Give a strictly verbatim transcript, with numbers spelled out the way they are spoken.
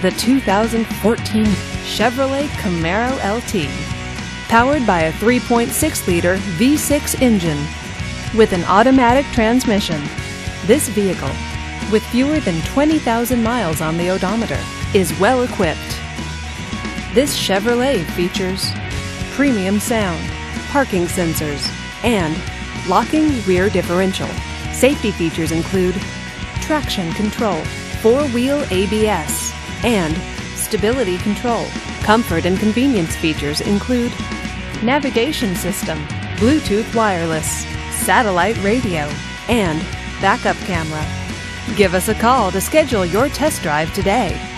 the two thousand fourteen Chevrolet Camaro L T. Powered by a three point six liter V six engine with an automatic transmission, this vehicle, with fewer than twenty thousand miles on the odometer, is well equipped. This Chevrolet features premium sound, parking sensors, and locking rear differential. Safety features include traction control, four-wheel A B S, and stability control. Comfort and convenience features include navigation system, Bluetooth wireless, satellite radio, and backup camera. Give us a call to schedule your test drive today.